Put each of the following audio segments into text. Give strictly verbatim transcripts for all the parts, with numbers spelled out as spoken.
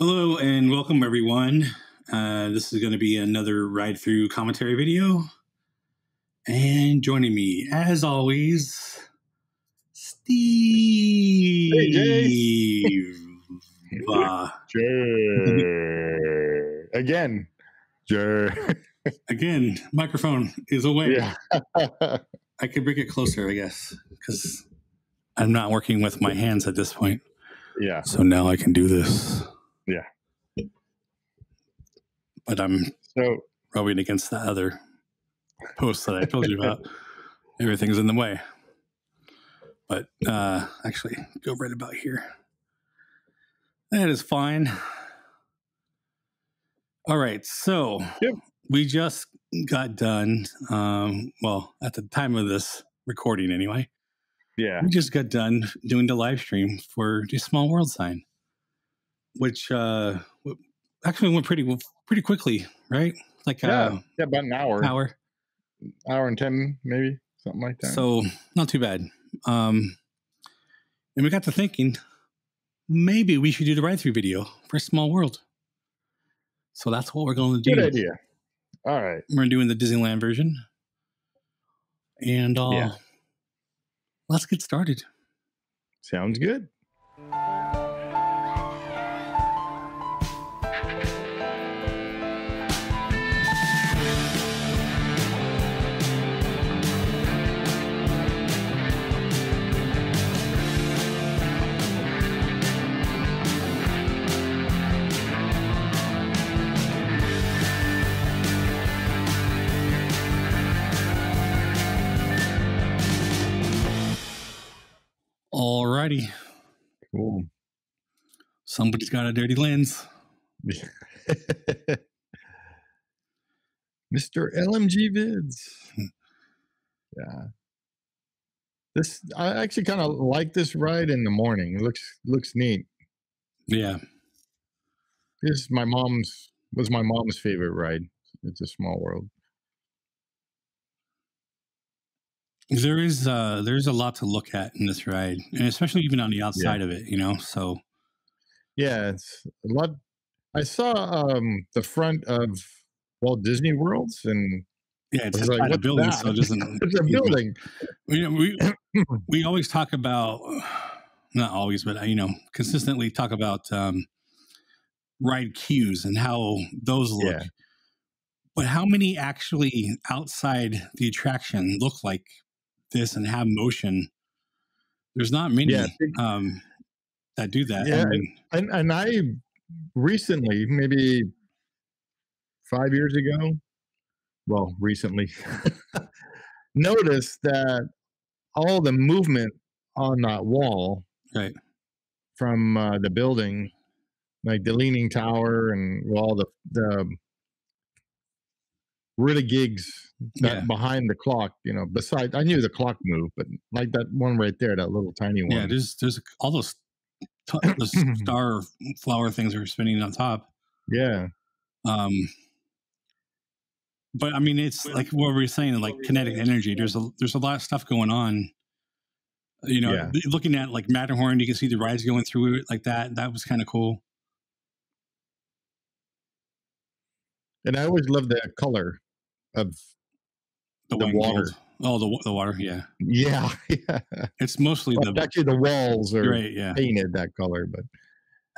Hello and welcome, everyone. Uh, this is going to be another ride-through commentary video. And joining me, as always, Steve. Hey, Jay. Uh, Jay. Again. Jay. Again, microphone is away. Yeah. I could bring it closer, I guess, because I'm not working with my hands at this point. Yeah. So now I can do this. Yeah. But I'm so rubbing against the other post that I told you about. Everything's in the way. But uh, actually, go right about here. That is fine. All right. So yep. We just got done. Um, well, at the time of this recording, anyway. Yeah. We just got done doing the live stream for the Small World sign, which uh, actually went pretty pretty quickly, right? Like yeah, uh, yeah, about an hour, hour, hour and ten, maybe something like that. So not too bad. Um, and we got to thinking, maybe we should do the ride-through video for Small World. So that's what we're going to do. Good idea. All right. We're doing the Disneyland version. And uh, yeah. Let's get started. Sounds good. Alrighty. Cool. Somebody's got a dirty lens. Mister L M G Vids. Yeah. This I actually kind of like this ride in the morning. It looks looks neat. Yeah. This is my mom's was my mom's favorite ride. It's a Small World. There is uh, there's a lot to look at in this ride, and especially even on the outside yeah. of it, you know. So, yeah, it's a lot. I saw um, the front of Walt Disney World's, and yeah, it's like a building. That? So it doesn't it's a building. You know, we we always talk about, not always, but you know, consistently talk about um, ride queues and how those look. Yeah. But how many actually outside the attraction look like this and have motion? There's not many yeah. um that do that. Yeah, I mean, and, and I recently, maybe five years ago, well, recently noticed that all the movement on that wall right from uh, the building, like the Leaning Tower and all the the really gigs that yeah. behind the clock, you know, besides, I knew the clock moved, but like that one right there, that little tiny one. Yeah, there's, there's all those, those star flower things are spinning on top. Yeah. Um, but I mean, it's like what we were saying, like kinetic energy, there's a, there's a lot of stuff going on, you know, yeah. looking at like Matterhorn, you can see the rides going through it like that. That was kind of cool. And I always love the color of the, the water. Gold. Oh, the the water, yeah, yeah. yeah. It's mostly well, the actually the walls are right, yeah. painted that color, but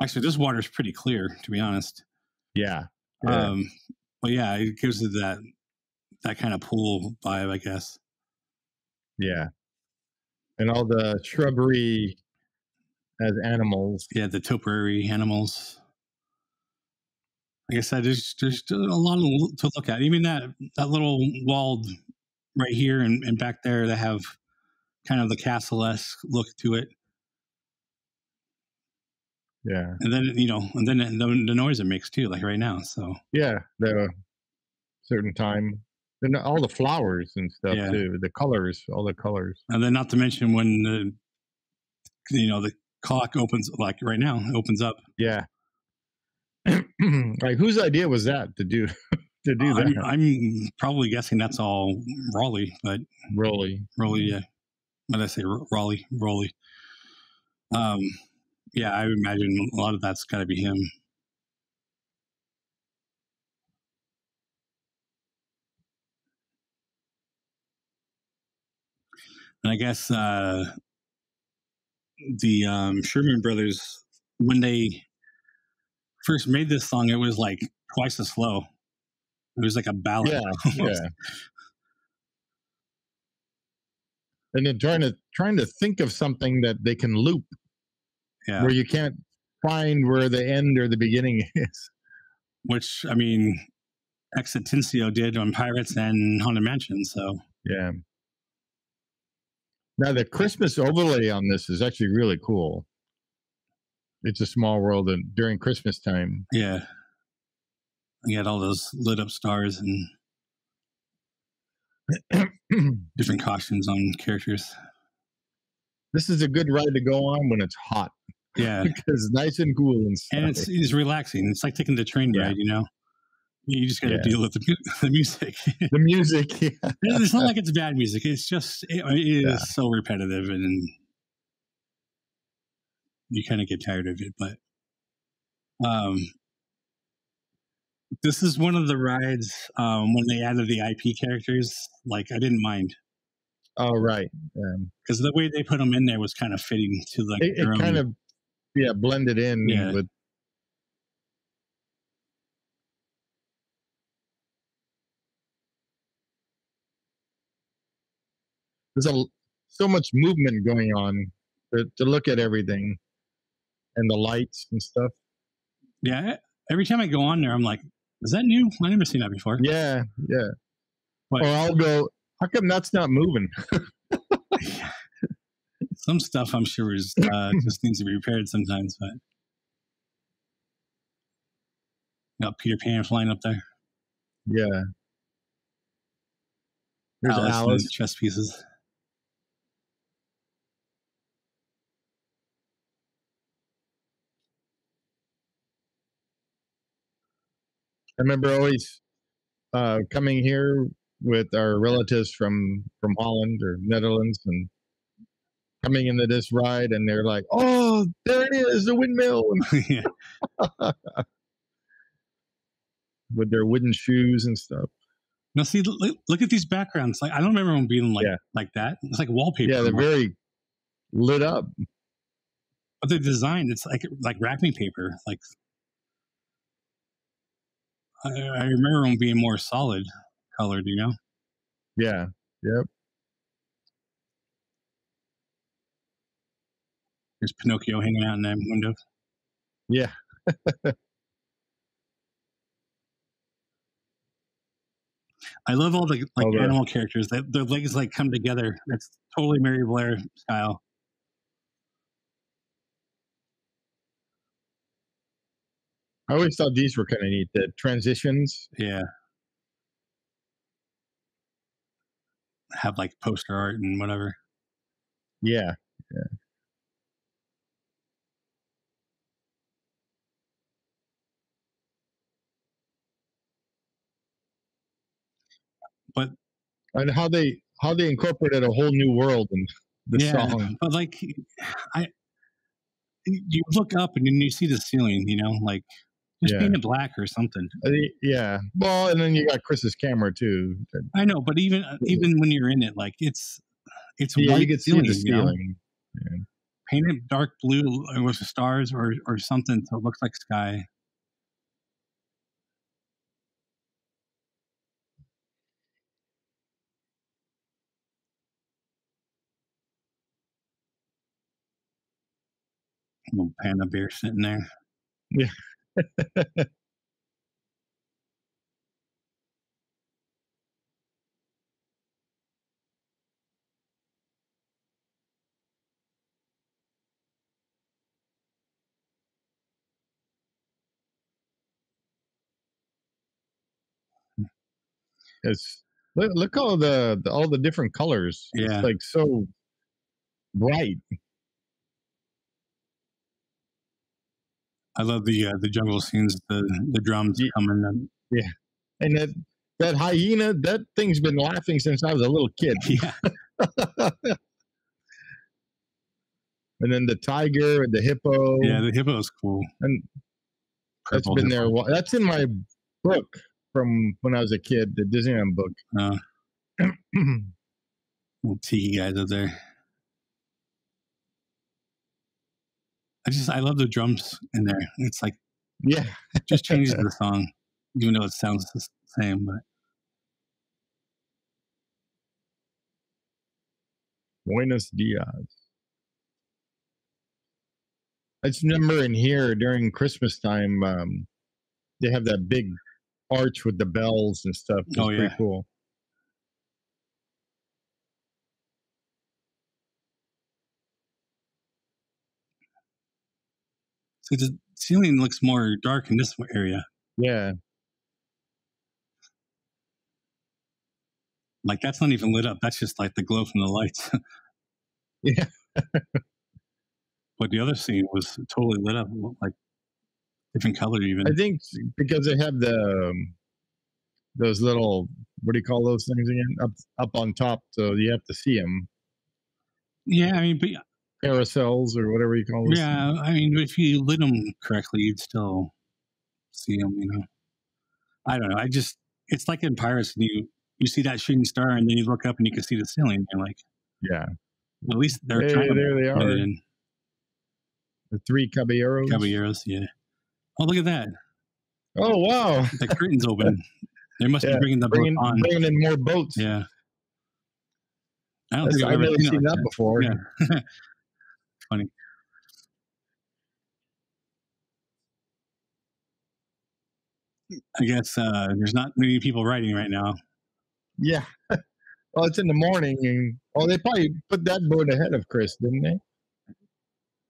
actually this water is pretty clear, to be honest. Yeah. yeah. Um. But yeah, it gives it that that kind of pool vibe, I guess. Yeah. And all the shrubbery as animals. Yeah, the topiary animals. Like I said, there's, there's a lot to look at. Even that, that little walled right here and, and back there that have kind of the castle-esque look to it. Yeah. And then, you know, and then the, the noise it makes too, like right now. So, yeah, the certain time. And all the flowers and stuff yeah. too, the colors, all the colors. And then not to mention when the, you know, the clock opens, like right now, it opens up. Yeah. Like whose idea was that to do to do uh, that? I'm, I'm probably guessing that's all Raleigh, but Raleigh, Raleigh, yeah. What did I say? Raleigh, Raleigh. Um, yeah, I imagine a lot of that's got to be him. And I guess uh, the um, Sherman Brothers, when they first made this song, it was like twice as slow. It was like a ballad. Yeah, yeah. And then trying to trying to think of something that they can loop, yeah, where you can't find where the end or the beginning is. Which, I mean, Exitensio did on Pirates and Haunted Mansion. So yeah. Now the Christmas overlay on this is actually really cool. It's a Small World, and during Christmas time. Yeah. You had all those lit up stars and different costumes on characters. This is a good ride to go on when it's hot. Yeah. Because it's nice and cool. And, and it's, it's relaxing. It's like taking the train yeah. ride, you know? You just got to yeah. deal with the, the music. The music. Yeah. It's not like it's bad music. It's just, it, it yeah. is so repetitive, and you kind of get tired of it. But um, this is one of the rides um, when they added the I P characters, like, I didn't mind. Oh, right. Because um, the way they put them in there was kind of fitting to the. It, it kind of, yeah, blended in yeah. with. There's a, so much movement going on to, to look at everything and the lights and stuff. Yeah. Every time I go on there, I'm like, is that new? I've never seen that before. Yeah. Yeah. But, or I'll go, how come that's not moving? Some stuff I'm sure is uh, just needs to be repaired sometimes, but. Got Peter Pan flying up there. Yeah. There's Alice, Alice. And chess pieces. I remember always uh, coming here with our relatives from, from Holland or Netherlands, and coming into this ride, and they're like, oh, there it is, the windmill. With their wooden shoes and stuff. Now, see, look, look at these backgrounds. Like, I don't remember them being like, yeah. like that. It's like wallpaper. Yeah, they're somewhere. Very lit up. But they're designed, it's like, like wrapping paper, like. I, I remember them being more solid colored, you know? Yeah. Yep. There's Pinocchio hanging out in that window. Yeah. I love all the like all right. animal characters. That their legs like come together. That's totally Mary Blair style. I always thought these were kind of neat, the transitions. Yeah. Have like poster art and whatever. Yeah. Yeah. But and how they how they incorporated a whole new world in the yeah, song. But like I you look up and then you see the ceiling, you know, like just yeah. painted black or something. Uh, yeah. Well, and then you got Chris's camera too. I know, but even even when you're in it, like it's it's yeah, white you can ceiling, see the ceiling. You know? Yeah. Painted dark blue with stars or or something, so it looks like sky. Little panda bear sitting there. Yeah. It's look, look all the, the all the different colors. Yeah. It's like so bright. I love the uh, the jungle scenes, the the drums coming in. Yeah, and that that hyena, that thing's been laughing since I was a little kid. Yeah. And then the tiger and the hippo. Yeah, the hippo's cool. And that's Purple been hippo. There. That's in my book from when I was a kid, the Disneyland book. Uh, We'll tee you guys up there. I just, I love the drums in there. It's like, yeah, it just changes the song, even though it sounds the same. But Buenos Dias. I just remember in here during Christmas time, um, they have that big arch with the bells and stuff. It's oh, yeah. pretty cool. So the ceiling looks more dark in this area. Yeah. Like, that's not even lit up. That's just like the glow from the lights. Yeah. But the other scene was totally lit up, like different color even. I think because they have the um, those little, what do you call those things again? Up up on top, so you have to see them. Yeah, I mean, but carousels or whatever you call them. Yeah, things. I mean, if you lit them correctly, you'd still see them. You know, I don't know. I just, it's like in Pirates, and you you see that shooting star, and then you look up and you can see the ceiling. And you're like, yeah, at least they're hey, trying there to they are. In. The three caballeros. Caballeros, yeah. Oh, look at that. Oh, wow. The curtain's open. They must yeah. be bringing the bringing, boat on. Bringing in more boats. Yeah. I don't That's, think I've, I've ever really seen, seen that, that before. Yeah. Funny. I guess uh, there's not many people writing right now. Yeah. Well, it's in the morning. and Oh, they probably put that boat ahead of Chris, didn't they?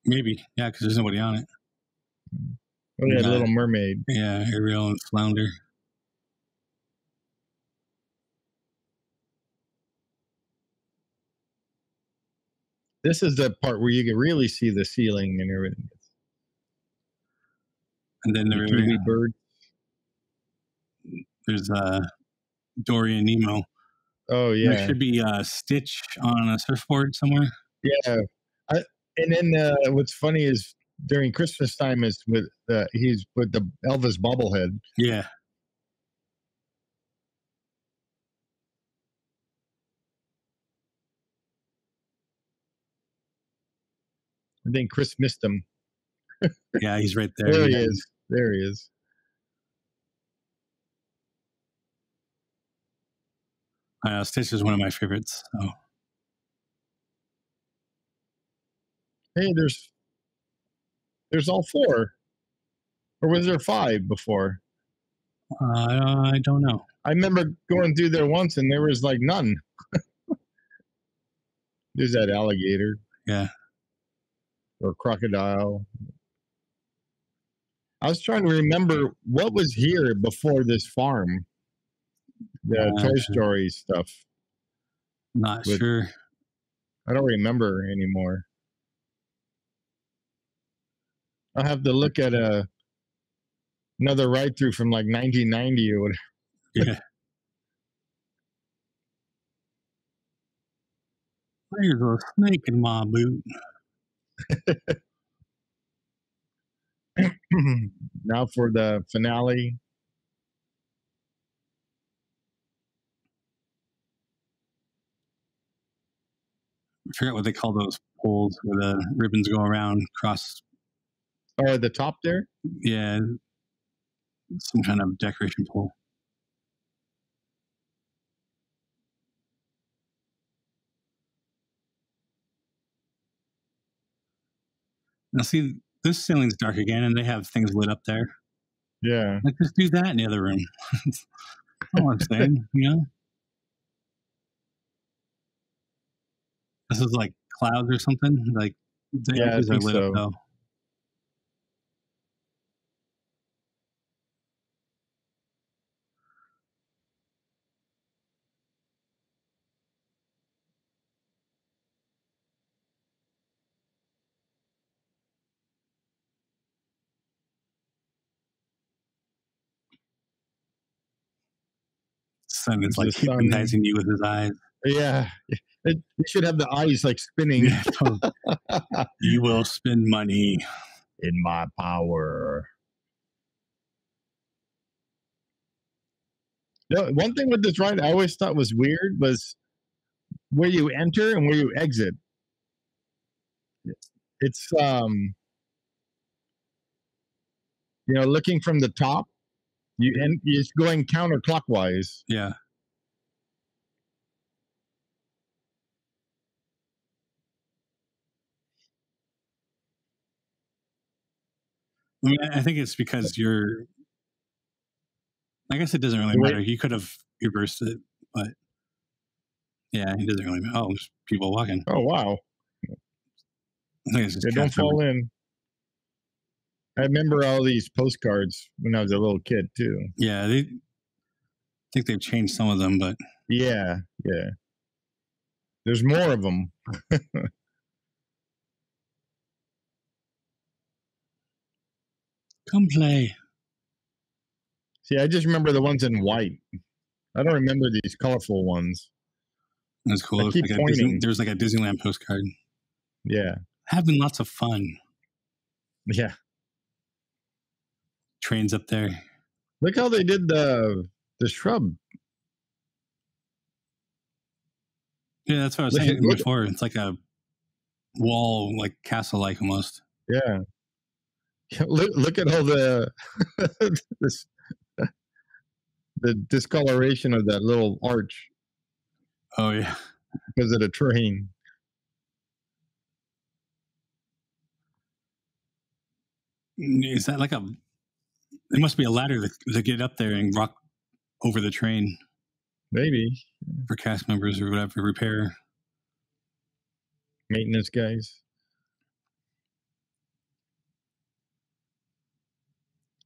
Maybe, yeah, because there's nobody on it. Oh, yeah, Little Mermaid. Yeah, Ariel and Flounder. This is the part where you can really see the ceiling and everything. And then there the uh, bird. There's uh, Dory and Nemo. Oh, yeah. There should be uh, Stitch on a surfboard somewhere. Yeah. I And then uh, what's funny is during Christmas time is with uh, he's with the Elvis bobblehead. Yeah. I think Chris missed him. Yeah, he's right there. There he is. There he is. I know, Stitch is one of my favorites. So. Hey, there's, there's all four, or was there five before? Uh, I don't know. I remember going through there once, and there was like none. There's that alligator, yeah, or crocodile. I was trying to remember what was here before this farm. The uh, Toy Story stuff. Not With, sure. I don't remember anymore. I'll have to look at a, another ride-through from like nineteen ninety or whatever. Yeah. There's a snake in my boot. Now for the finale. I forget what they call those poles where the ribbons go around across... Oh, the top there? Yeah. Some kind of decoration pole. Now, see, this ceiling's dark again, and they have things lit up there. Yeah. Like, just do that in the other room. That's all I'm saying, you know? This is like clouds or something. Like, the yeah, edges are lit so. up, though. Sun is like hypnotizing you with his eyes. Yeah, it, it should have the eyes like spinning. You will spend money in my power. No, one thing with this ride I always thought was weird was where you enter and where you exit. It's, um, you know, looking from the top, you and it's going counterclockwise. Yeah. I mean, I think it's because you're, I guess it doesn't really matter. You could have reversed it, but yeah, it doesn't really matter. Oh, there's people walking. Oh, wow. I think it's just they don't fall in. I remember all these postcards when I was a little kid too. Yeah. They, I think they've changed some of them, but yeah. Yeah. There's more of them. Come play. See, I just remember the ones in white. I don't remember these colorful ones. That's cool. Like Disney, there's like a Disneyland postcard. Yeah. Having lots of fun. Yeah. Trains up there. Look how they did the the shrub. Yeah, that's what I was look, saying look, before. It's like a wall, like castle-like almost. Yeah. Look, look at all the this, the discoloration of that little arch. Oh, yeah. Because of the train. Is that like a... There must be a ladder that, that get up there and rock over the train. Maybe. For cast members or whatever, repair. Maintenance guys.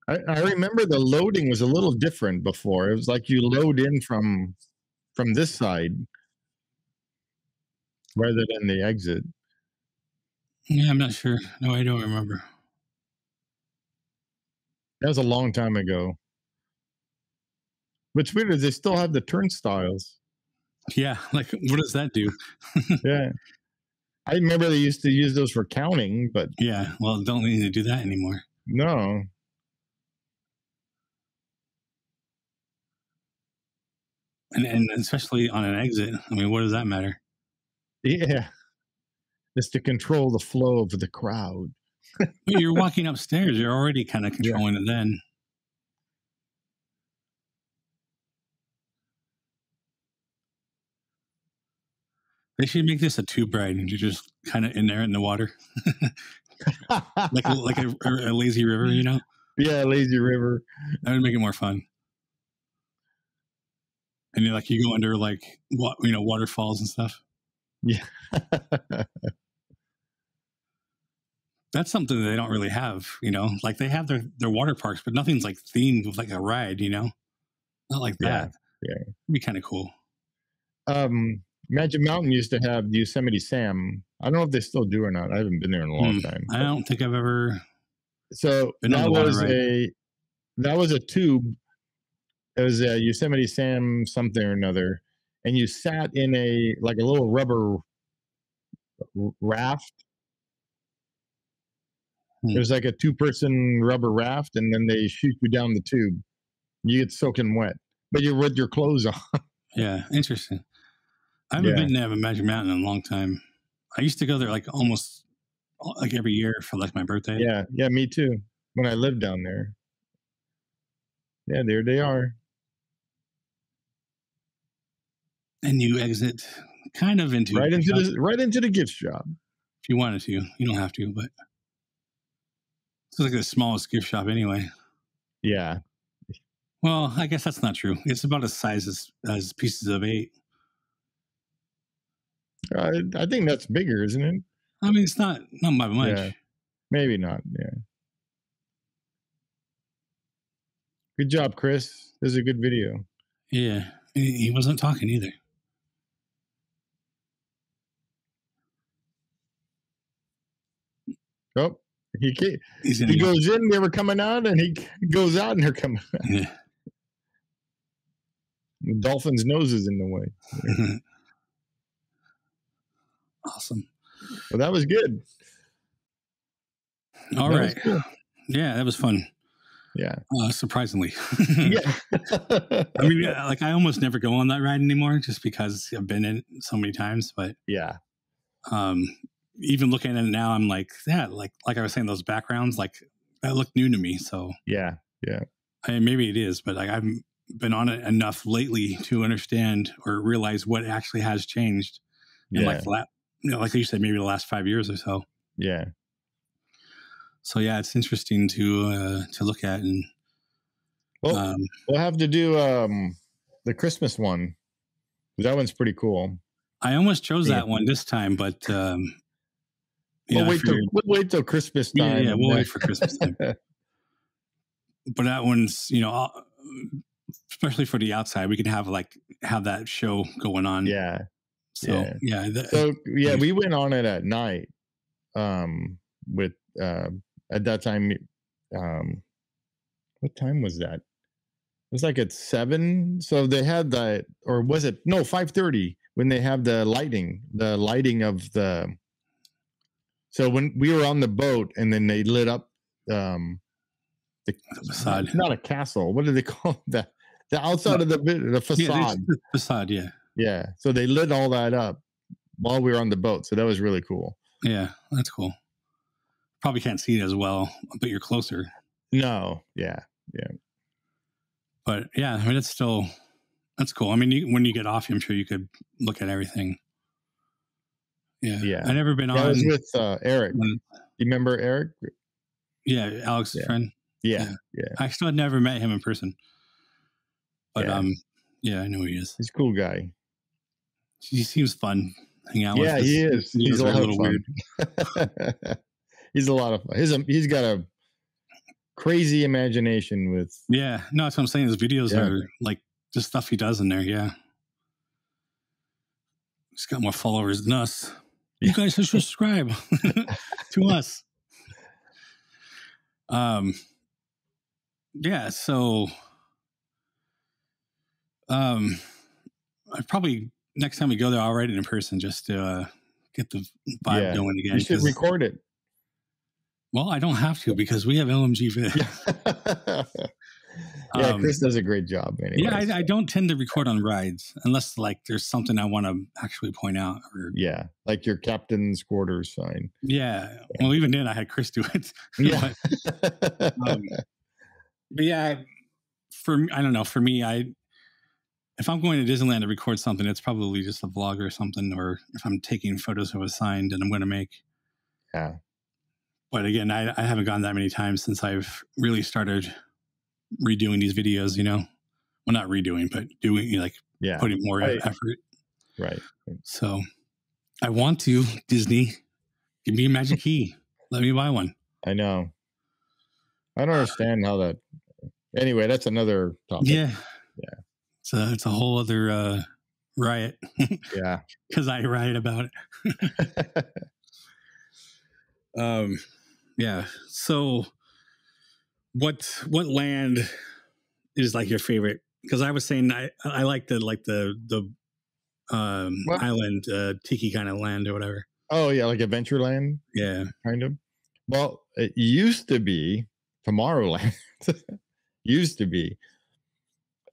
I, I remember the loading was a little different before. It was like you load in from from this side rather than the exit. Yeah, I'm not sure. No, I don't remember. That was a long time ago. What's weird is they still have the turnstiles. Yeah, like what does that do? Yeah. I remember they used to use those for counting, but... Yeah, well, don't need to do that anymore. No. And, and especially on an exit. I mean, what does that matter? Yeah. It's to control the flow of the crowd. You're walking upstairs. You're already kind of controlling yeah. it then. They should make this a tube ride and you're just kind of in there in the water. like like a, a lazy river, you know? Yeah, lazy river. That would make it more fun. And you're like, you go under like, what, you know, waterfalls and stuff. Yeah. That's something that they don't really have, you know, like they have their, their water parks, but nothing's like themed with like a ride, you know, not like that. Yeah. yeah. It'd be kind of cool. Um, Magic Mountain used to have Yosemite Sam. I don't know if they still do or not. I haven't been there in a long mm, time. I don't think I've ever. So that was a, that was a tube. It was a Yosemite Sam something or another, and you sat in a like a little rubber raft. Hmm. It was like a two-person rubber raft, and then they shoot you down the tube. You get soaking wet, but you're with your clothes on. Yeah, interesting. I haven't yeah. been to Magic Mountain in a long time. I used to go there like almost like every year for like my birthday. Yeah, yeah, me too. When I lived down there. Yeah, there they are. And you exit kind of into right into the right into the gift shop. If you wanted to, you don't have to, but it's like the smallest gift shop anyway. Yeah. Well, I guess that's not true. It's about as size as, as Pieces of Eight. Uh, I think that's bigger, isn't it? I mean, it's not not by much. Yeah. Maybe not. Yeah. Good job, Chris. This is a good video. Yeah. He wasn't talking either. Oh, he can't. He's he go. goes in, they were coming out, and he goes out, and they're coming out. Yeah. The dolphin's nose is in the way. Awesome. Well, that was good. All that right. Was cool. Yeah, that was fun. Yeah. Uh, surprisingly. Yeah. I mean, like, I almost never go on that ride anymore just because I've been in it so many times. But yeah. Um, even looking at it now, I'm like, yeah, like, like I was saying, those backgrounds, like, that looked new to me. So yeah. Yeah. I mean, maybe it is, but like, I've been on it enough lately to understand or realize what actually has changed. Yeah. In like, the la- you know, like you said, maybe the last five years or so. Yeah. So yeah, it's interesting to uh, to look at, and well, um, we'll have to do um, the Christmas one. That one's pretty cool. I almost chose yeah. that one this time, but um, we'll, know, wait till, we'll wait till Christmas time. Yeah, yeah, we'll wait for Christmas time. But that one's, you know, especially for the outside, we can have like have that show going on. Yeah. So yeah, yeah that, so yeah, we went on it at night um, with. Uh, At that time, um, what time was that? It was like at seven. So they had that, or was it no five thirty when they have the lighting, the lighting of the. So when we were on the boat, and then they lit up um, the facade. Not a castle. What do they call that? The outside no. of the the facade. Yeah, the facade, yeah, yeah. So they lit all that up while we were on the boat. So that was really cool. Yeah, that's cool. Probably can't see it as well, but you're closer. No, yeah, yeah. But yeah, I mean, it's still, that's cool. I mean, you, when you get off, I'm sure you could look at everything. Yeah, yeah. I've never been yeah, on. I was with uh, Eric. Um, you remember Eric? Yeah, Alex's yeah. friend. Yeah, yeah, yeah. I still had never met him in person. But yeah. um, yeah, I know who he is. He's a cool guy. He seems fun. Hang out yeah, with. Yeah, he is. He's, he's a little fun. Weird. He's a lot of fun. He's, a, he's got a crazy imagination with... Yeah. No, that's what I'm saying. His videos yeah. are like just stuff he does in there. Yeah. He's got more followers than us. You guys should subscribe to us. Um. Yeah, so... Um, I probably... Next time we go there, I'll write it in person just to uh, get the vibe yeah. going again. You should record it. Well, I don't have to because we have L M G Vids. yeah, um, Chris does a great job. Anyways. Yeah, I, I don't tend to record on rides unless like there's something I want to actually point out. Or, yeah, like your captain's quarters sign. Yeah. yeah. Well, even then I had Chris do it. yeah. But, um, but yeah, for I don't know. For me, I if I'm going to Disneyland to record something, it's probably just a vlog or something. Or if I'm taking photos of a sign that I'm going to make. Yeah. But again, I, I haven't gone that many times since I've really started redoing these videos, you know, well, not redoing, but doing like yeah. putting more right. effort. Right. So I want to Disney, give me a magic key. Let me buy one. I know. I don't understand how that, anyway, that's another topic. Yeah. Yeah. It's a, it's a whole other uh, riot. yeah. Cause I riot about it. um, Yeah. So what, what land is like your favorite? Cause I was saying, I, I like the, like the, the, um, well, island, uh, tiki kind of land or whatever. Oh yeah. Like Adventureland. Yeah. Kind of. Well, it used to be Tomorrowland. used to be.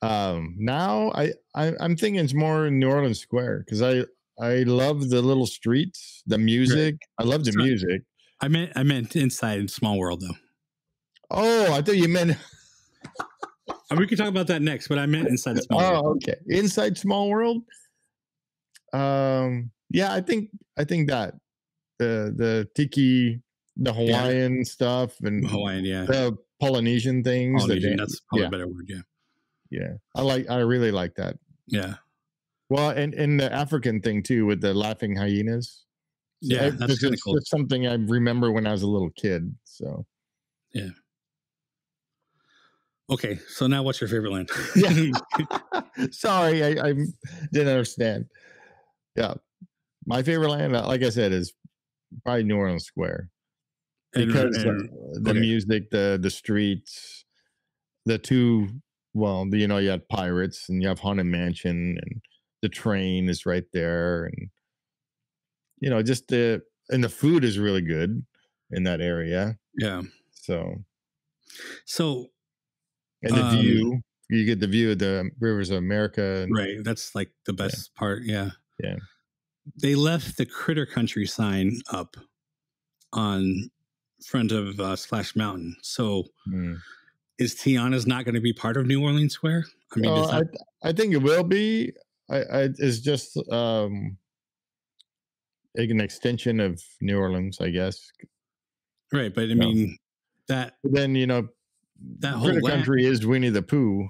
Um, now I, I, I'm thinking it's more New Orleans Square. Cause I, I love the little streets, the music. Right. I love the so, music. I meant, I meant inside Small World, though. Oh, I thought you meant. I mean, we can talk about that next, but I meant inside Small World. Oh, okay, inside Small World. Um, yeah, I think I think that the the tiki, the Hawaiian yeah. stuff, and Hawaiian, yeah, the Polynesian things. Polynesian, that's probably yeah. a better word. Yeah, yeah, I like. I really like that. Yeah. Well, and and the African thing too with the laughing hyenas. So yeah, that's kind of cool. It's something I remember when I was a little kid. So, yeah. Okay, so now what's your favorite land? yeah. Sorry, I, I didn't understand. Yeah, my favorite land, like I said, is probably New Orleans Square because and, and, of the okay. music, the the streets, the two. Well, you know, you have Pirates and you have Haunted Mansion, and the train is right there, and. You know, just the, and the food is really good in that area. Yeah. So. So And the um, view, you get the view of the Rivers of America. And, right. That's like the best yeah. part. Yeah. Yeah. They left the Critter Country sign up on front of uh, Splash Mountain. So mm. is Tiana's not going to be part of New Orleans Square? I mean, well, that... I, I think it will be. I, I it's just um, an extension of New Orleans, I guess. Right. But I mean, no. that. But then, you know, that whole Critter Country is Winnie the Pooh.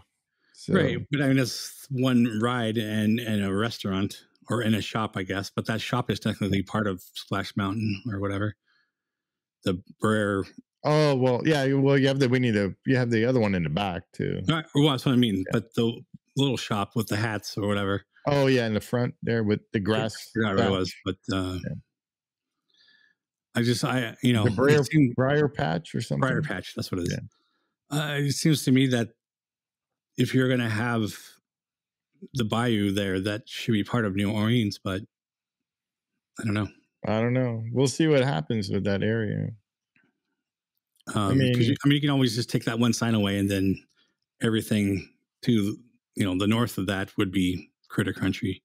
So. Right. But I mean, that's one ride and, and a restaurant or in a shop, I guess. But that shop is technically part of Splash Mountain or whatever. The Briar. Oh, well, yeah. Well, you have the Winnie the, you have the other one in the back too. Right. Well, that's what I mean. Yeah. But the little shop with the hats or whatever. Oh, yeah. In the front there with the grass. I forgot where it was. But uh, yeah. I just, I, you know. The Briar, seemed, Briar Patch or something. Briar Patch. That's what it is. Yeah. Uh, it seems to me that if you're going to have the bayou there, that should be part of New Orleans, but I don't know. I don't know. We'll see what happens with that area. Um, I mean, you, I mean, you can always just take that one sign away and then everything to, you know, the north of that would be Critter Country.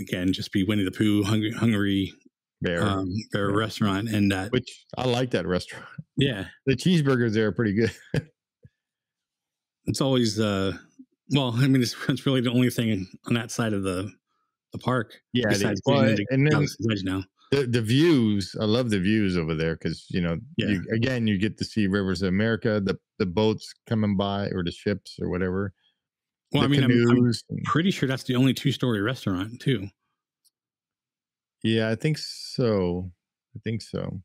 Again, just be Winnie the Pooh, Hungry, hungry Bear, um, Bear yeah. restaurant, and that, which I like that restaurant. Yeah, the cheeseburgers there are pretty good. It's always, uh, well, I mean, it's, it's really the only thing on that side of the the park. Yeah, besides well, and then Galaxy's Edge now. The, the views, I love the views over there because you know, yeah. you, again, you get to see Rivers of America, the the boats coming by or the ships or whatever. Well, I mean, I'm, I'm pretty sure that's the only two story restaurant too. Yeah, I think so. I think so.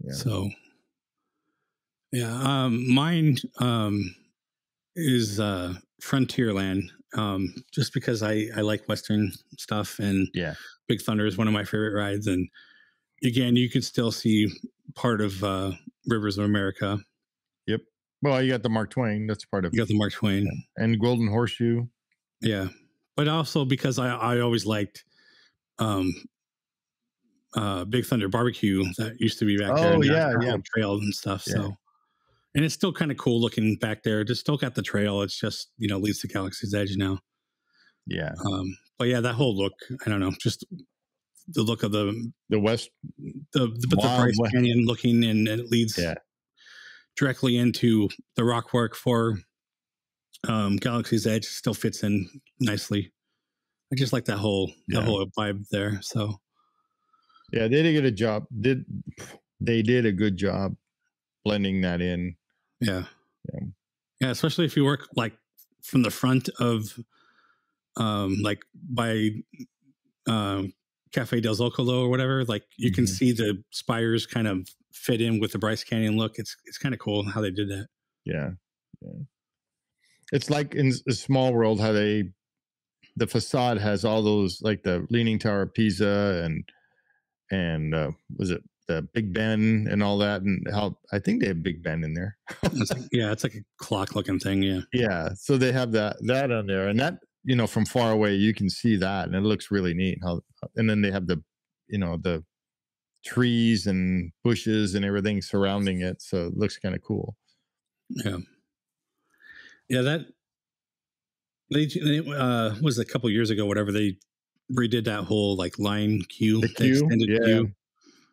Yeah. So, yeah, um, mine um, is uh, Frontierland, um, just because I, I like Western stuff, and yeah, Big Thunder is one of my favorite rides. And again, you can still see part of uh, Rivers of America. Yep. Well, you got the Mark Twain. That's part of it. You got the Mark Twain. Yeah. And Golden Horseshoe. Yeah. But also because I, I always liked... Um, uh, Big Thunder Barbecue that used to be back there. Oh yeah, yeah, trail and stuff. Yeah. So, and it's still kind of cool looking back there. It's still got the trail. It's just, you know, leads to Galaxy's Edge now. Yeah. Um. But yeah, that whole look. I don't know. Just the look of the the west, the the, the Bryce Canyon looking, and it leads yeah. directly into the rockwork for um Galaxy's Edge. Still fits in nicely. I just like that whole yeah. that whole vibe there. So, yeah, they did get a job. Did they did a good job blending that in? Yeah, yeah, yeah, especially if you work like from the front of, um, like by um, Cafe del Zocalo or whatever. Like you mm-hmm. can see the spires kind of fit in with the Bryce Canyon look. It's it's kind of cool how they did that. Yeah, yeah. It's like in a Small World how they. The facade has all those, like the Leaning Tower of Pisa and, and uh, was it the Big Ben and all that? And how I think they have Big Ben in there. It's like, yeah, it's like a clock looking thing. Yeah. Yeah. So they have that, that on there. And that, you know, from far away, you can see that. And it looks really neat. How, and then they have the, you know, the trees and bushes and everything surrounding it. So it looks kind of cool. Yeah. Yeah. That, They uh, was a couple years ago, whatever. They redid that whole like line queue, the queue? extended yeah. queue.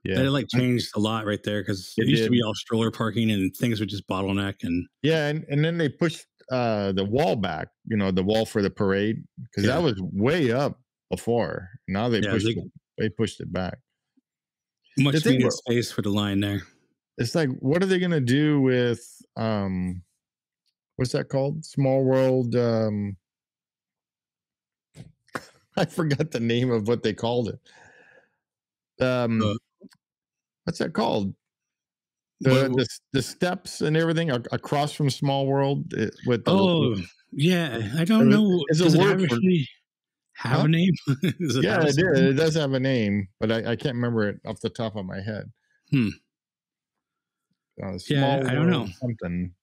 Yeah, that like changed a lot right there because it, it used did. to be all stroller parking and things would just bottleneck and yeah, and, and then they pushed uh, the wall back, you know, the wall for the parade because yeah. that was way up before. Now they yeah, pushed they, it, they pushed it back. Much needed space for the line there. It's like, what are they gonna do with um, what's that called? Small World. Um, I forgot the name of what they called it. Um, uh, what's that called? The, what, the the steps and everything are across from Small World. It, with the, oh yeah, I don't it, know. Is it, it word for, have huh? a name? it yeah, it did. It does have a name, but I, I can't remember it off the top of my head. Hmm. Uh, yeah, I don't know something.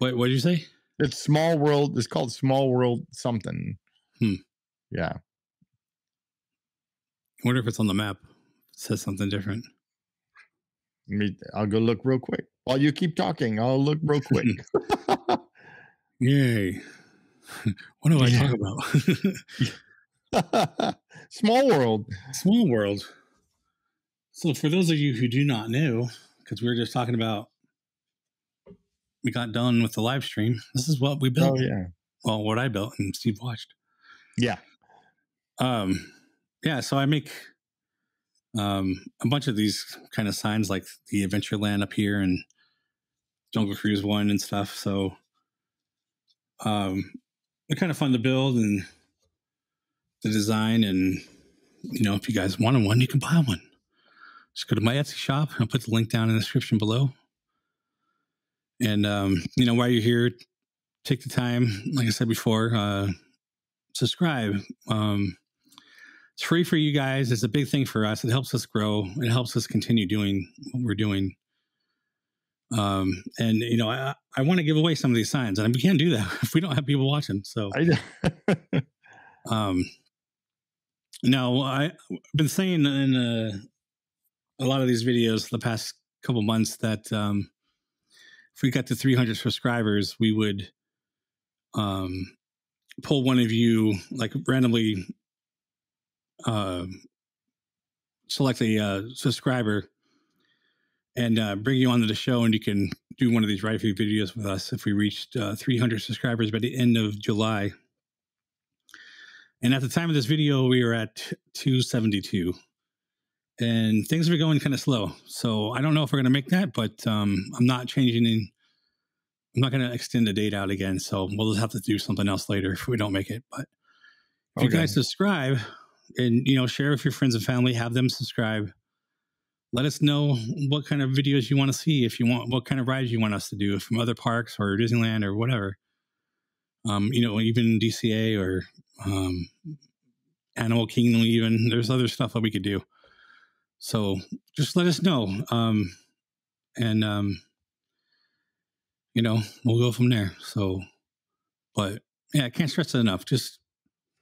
Wait, what did you say? It's Small World. It's called Small World something. Hmm. Yeah. I wonder if it's on the map. It says something different. I'll go look real quick. While you keep talking, I'll look real quick. Yay. What do I yeah. talk about? Small World. Small World. So for those of you who do not know, because we were just talking about, we got done with the live stream. This is what we built. Oh, yeah. Well, what I built and Steve watched. Yeah. Um, yeah, so I make um, a bunch of these kind of signs, like the Adventureland up here and Jungle Cruise one and stuff. So um, they're kind of fun to build and the design. And, you know, if you guys wanted one, you can buy one. Just go to my Etsy shop. I'll put the link down in the description below. And, um, you know, while you're here, take the time, like I said before, uh, subscribe. Um, it's free for you guys. It's a big thing for us. It helps us grow. It helps us continue doing what we're doing. Um, and, you know, I, I want to give away some of these signs, and we can't do that if we don't have people watching. So, I um, no, I, I've been saying in uh, a lot of these videos the past couple months that um, if we got to three hundred subscribers, we would um, pull one of you, like randomly uh, select a uh, subscriber and uh, bring you onto the show, and you can do one of these write-through videos with us if we reached uh, three hundred subscribers by the end of July. And at the time of this video, we were at two seventy-two. And things are going kind of slow. So I don't know if we're going to make that, but um, I'm not changing. In, I'm not going to extend the date out again. So we'll just have to do something else later if we don't make it. But if okay. you guys subscribe and, you know, share with your friends and family, have them subscribe. Let us know what kind of videos you want to see. If you want, what kind of rides you want us to do from other parks or Disneyland or whatever. Um, you know, even D C A or um, Animal Kingdom, even there's other stuff that we could do. So just let us know. Um, and, um, you know, we'll go from there. So, but yeah, I can't stress it enough. Just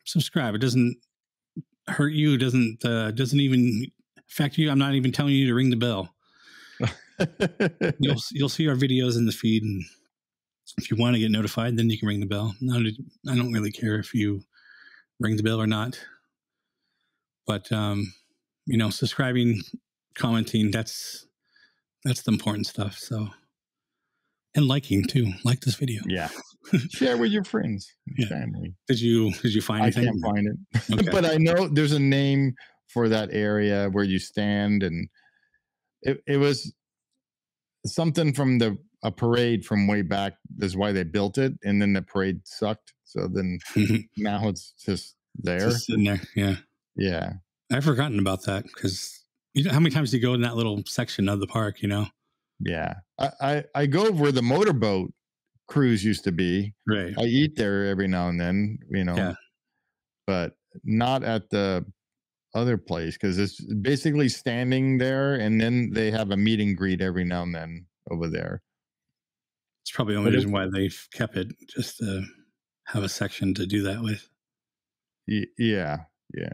subscribe. It doesn't hurt you. It doesn't, uh, doesn't even affect you. I'm not even telling you to ring the bell. you'll, you'll see our videos in the feed. And if you want to get notified, then you can ring the bell. Not, I don't really care if you ring the bell or not, but, um, you know, subscribing, commenting, that's, that's the important stuff. So, and liking too, like this video. Yeah. Share with your friends and yeah. family. Did you, did you find I anything? I can't find it, okay. But I know there's a name for that area where you stand. And it, it was something from the, a parade from way back. That's why they built it. And then the parade sucked. So then now it's just there. Just sitting there. Yeah. Yeah. I've forgotten about that because you know how many times do you go in that little section of the park, you know? Yeah. I, I, I go where the motorboat cruise used to be. Right. I eat there every now and then, you know, yeah. but not at the other place because it's basically standing there and then they have a meet and greet every now and then over there. It's probably the only but reason why they've kept it, just to have a section to do that with. Y yeah. Yeah.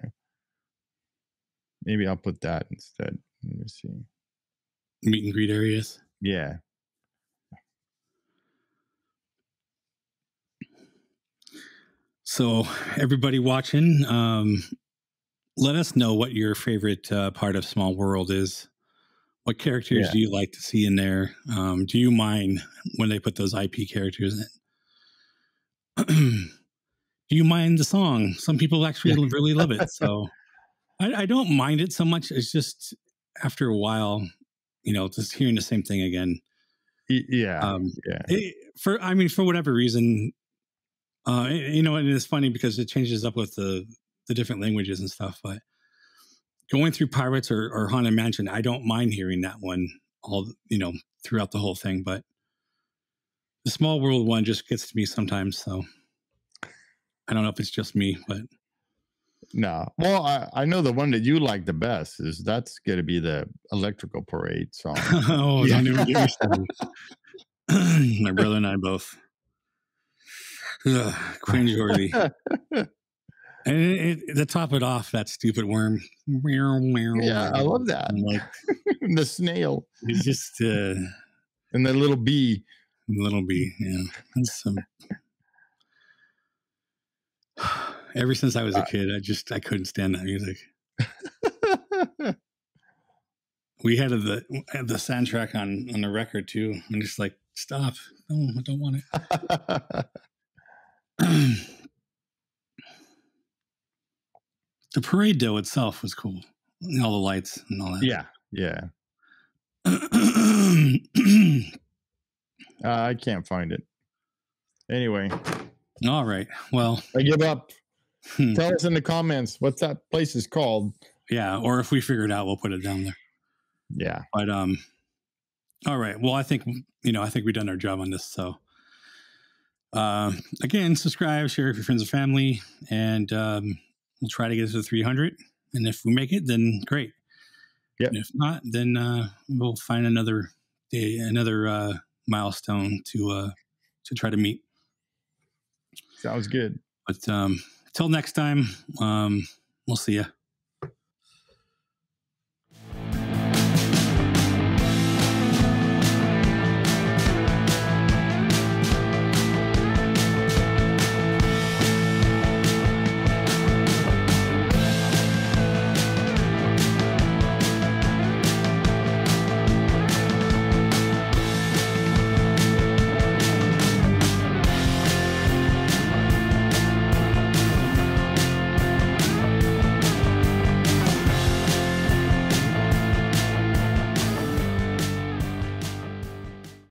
Maybe I'll put that instead. Let me see. Meet and greet areas? Yeah. So everybody watching, um, let us know what your favorite uh, part of Small World is. What characters yeah. do you like to see in there? Um, do you mind when they put those I P characters in? Do you mind the song? Some people actually yeah. really love it, so... I, I don't mind it so much. It's just after a while, you know, just hearing the same thing again. Yeah. Um, yeah. It, for, I mean, for whatever reason, uh, it, you know, and it's funny because it changes up with the, the different languages and stuff, but going through Pirates or, or Haunted Mansion, I don't mind hearing that one all, you know, throughout the whole thing, but the Small World one just gets to me sometimes. So I don't know if it's just me, but. No, well, I, I know the one that you like the best is that's going to be the Electrical Parade song. Oh, yeah. Don't even my brother and I both. Ugh, cringeworthy. And it, it, to top it off, that stupid worm. Yeah, I love that. I'm like the snail. It's just uh, And the little bee. Little bee, yeah. That's some... Ever since I was a kid, I just, I couldn't stand that music. We had a, the had the soundtrack on, on the record, too. I'm just like, stop. No, I don't want it. The parade, though, itself was cool. All the lights and all that. Yeah, yeah. uh, I can't find it. Anyway. All right. Well. I give up. Hmm. Tell us in the comments what that place is called. Yeah, or if we figure it out, we'll put it down there. Yeah. But, um, all right. Well, I think, you know, I think we've done our job on this. So, uh, again, subscribe, share with your friends and family, and um, we'll try to get us to three hundred. And if we make it, then great. Yeah. If not, then uh, we'll find another day, another uh, milestone to uh, to try to meet. Sounds good. But um, till next time, um, we'll see ya.